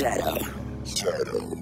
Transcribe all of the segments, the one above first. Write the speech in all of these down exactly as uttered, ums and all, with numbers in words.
Shadow. Shadow. Shadow.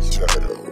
Shadow.